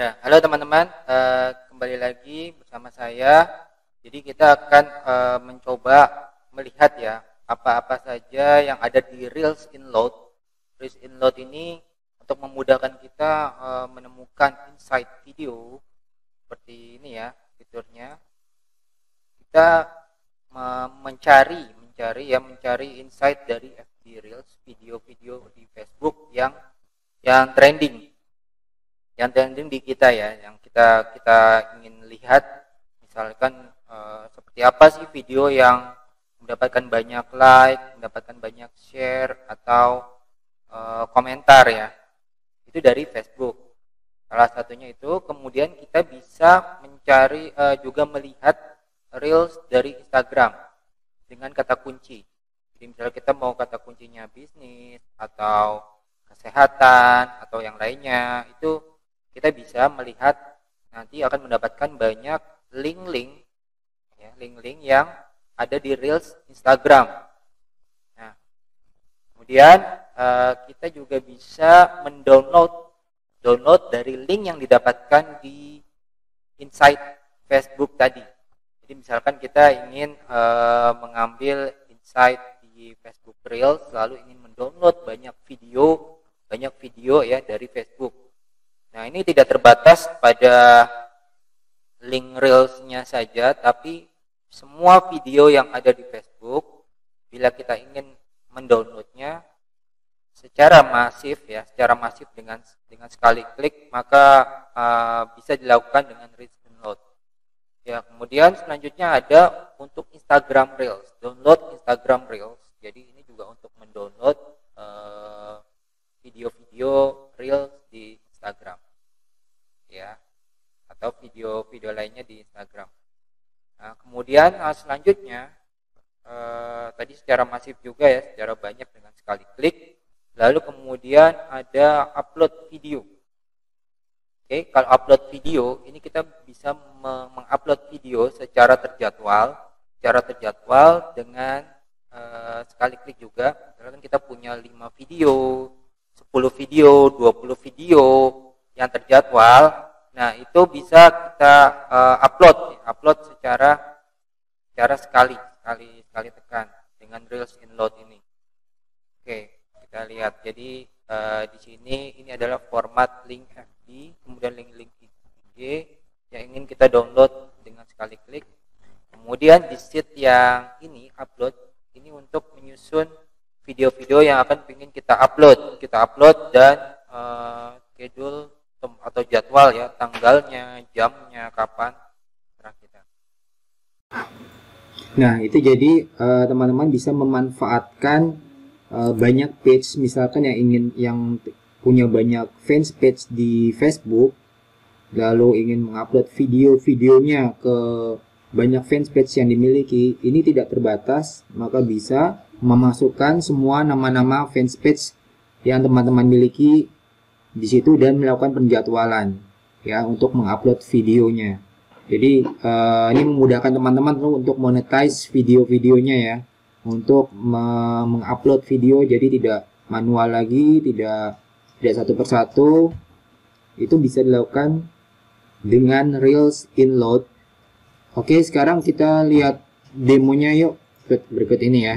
Ya, halo teman-teman, kembali lagi bersama saya. Jadi kita akan mencoba melihat ya apa-apa saja yang ada di Reels Inload. Reels Inload ini untuk memudahkan kita menemukan insight video seperti ini ya fiturnya. Kita mencari insight dari FB Reels, video-video di Facebook yang trending. Yang trending di kita ya, yang kita ingin lihat, misalkan seperti apa sih video yang mendapatkan banyak like, mendapatkan banyak share atau komentar ya, itu dari Facebook. Salah satunya itu, kemudian kita bisa mencari juga melihat reels dari Instagram dengan kata kunci. Jadi misalnya kita mau kata kuncinya bisnis atau kesehatan atau yang lainnya, itu kita bisa melihat, nanti akan mendapatkan banyak link-link yang ada di Reels Instagram. Nah, kemudian kita juga bisa mendownload dari link yang didapatkan di insight Facebook tadi. Jadi misalkan kita ingin mengambil insight di Facebook Reels, lalu ingin mendownload banyak video ya dari Facebook. Nah, ini tidak terbatas pada link reelsnya saja, tapi semua video yang ada di Facebook, bila kita ingin mendownloadnya secara masif dengan sekali klik, maka bisa dilakukan dengan Reels Inload. Ya, kemudian selanjutnya ada untuk Instagram Reels, download Instagram Reels. Jadi ini juga untuk mendownload video-video Reels di Instagram ya, atau video-video lainnya di Instagram. Nah, kemudian selanjutnya tadi secara masif juga ya, secara banyak dengan sekali klik. Lalu kemudian ada upload video. Oke, kalau upload video ini kita bisa mengupload video secara terjadwal dengan sekali klik juga. Misalkan kita punya 5 video, 10 video, 20 video yang terjadwal. Nah, itu bisa kita upload secara sekali tekan dengan Reels Inload ini. Oke, kita lihat. Jadi di sini ini adalah format link FB, kemudian link IG yang ingin kita download dengan sekali klik. Kemudian di sheet yang ini upload ini untuk menyusun video-video yang akan ingin kita upload dan schedule atau jadwal ya, tanggalnya, jamnya, kapan terserah kita. Nah, itu jadi teman-teman bisa memanfaatkan banyak page, misalkan yang punya banyak fans page di Facebook, lalu ingin mengupload video-videonya ke banyak fans page yang dimiliki. Ini tidak terbatas, maka bisa memasukkan semua nama-nama fanspage yang teman-teman miliki di situ dan melakukan penjadwalan ya untuk mengupload videonya. Jadi ini memudahkan teman-teman untuk monetize video-videonya ya, untuk mengupload video, jadi tidak manual lagi, tidak satu persatu. Itu bisa dilakukan dengan Reels Inload. Oke, sekarang kita lihat demonya yuk, berikut ini ya.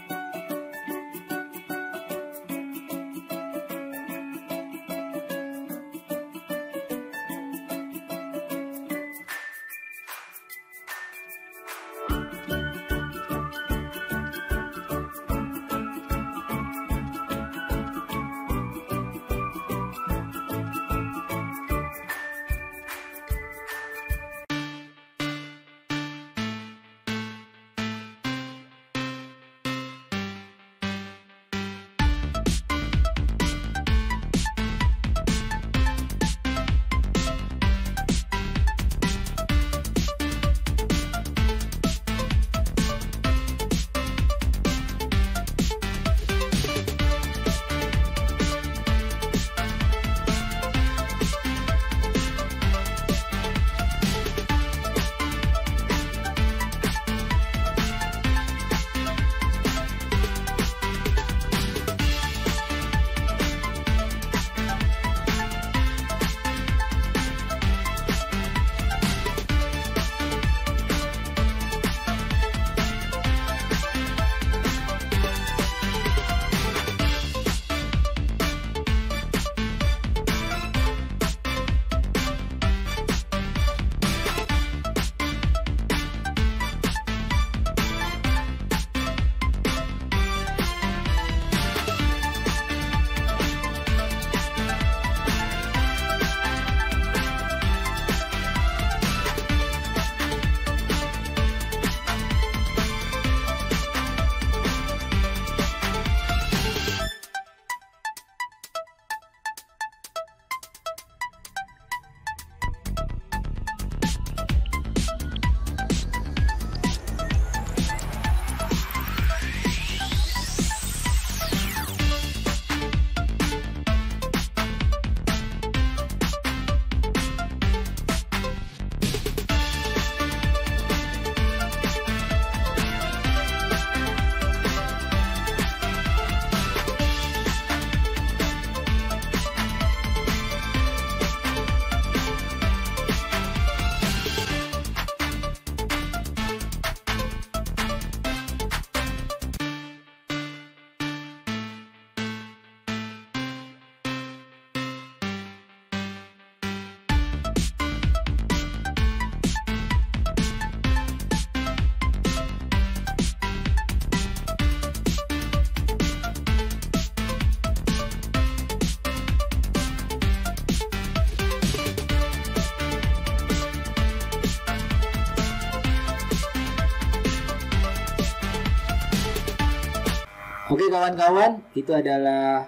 Oke kawan-kawan, itu adalah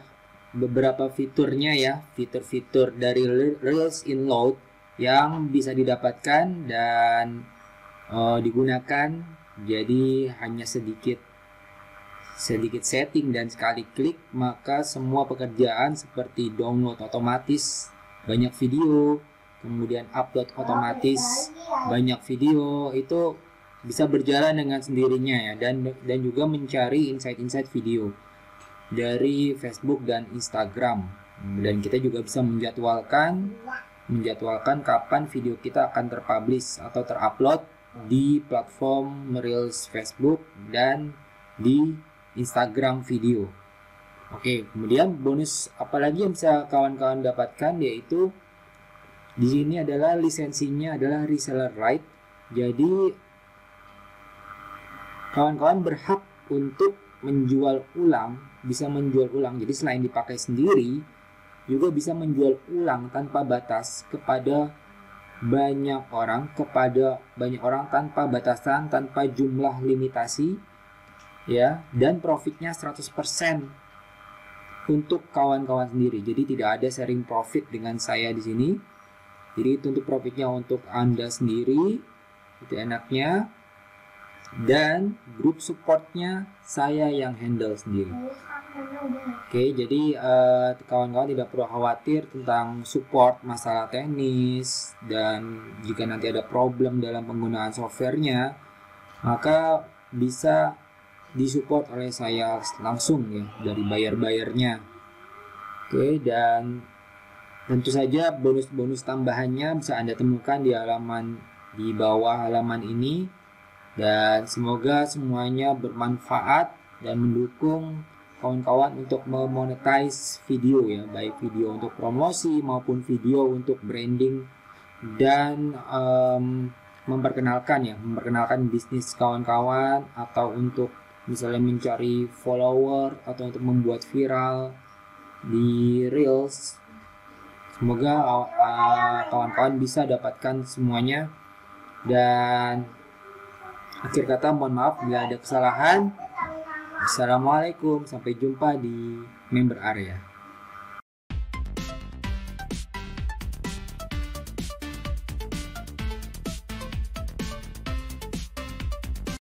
beberapa fiturnya ya, fitur-fitur dari Reels Inload yang bisa didapatkan dan digunakan. Jadi hanya sedikit setting dan sekali klik, maka semua pekerjaan seperti download otomatis banyak video, kemudian upload otomatis banyak video, itu bisa berjalan dengan sendirinya ya, dan juga mencari insight-insight video dari Facebook dan Instagram. Dan kita juga bisa menjadwalkan kapan video kita akan terpublish atau terupload di platform Reels Facebook dan di Instagram video. Oke, kemudian bonus apalagi yang bisa kawan-kawan dapatkan, yaitu di sini adalah lisensinya adalah reseller right. Jadi kawan-kawan berhak untuk menjual ulang, bisa menjual ulang. Jadi selain dipakai sendiri, juga bisa menjual ulang tanpa batas kepada banyak orang tanpa batasan, tanpa jumlah limitasi ya, dan profitnya 100% untuk kawan-kawan sendiri. Jadi tidak ada sharing profit dengan saya di sini. Jadi untuk profitnya untuk Anda sendiri, itu enaknya, dan grup supportnya saya yang handle sendiri. Oke, jadi kawan-kawan tidak perlu khawatir tentang support masalah teknis, dan jika nanti ada problem dalam penggunaan softwarenya, maka bisa disupport oleh saya langsung ya, dari buyer-buyernya. Oke, dan tentu saja bonus-bonus tambahannya bisa Anda temukan di halaman di bawah halaman ini. Dan semoga semuanya bermanfaat dan mendukung kawan-kawan untuk memonetize video ya, baik video untuk promosi maupun video untuk branding dan memperkenalkan bisnis kawan-kawan, atau untuk misalnya mencari follower atau untuk membuat viral di Reels. Semoga kawan-kawan bisa dapatkan semuanya. Dan akhir kata, mohon maaf bila ada kesalahan. Assalamualaikum, sampai jumpa di member area.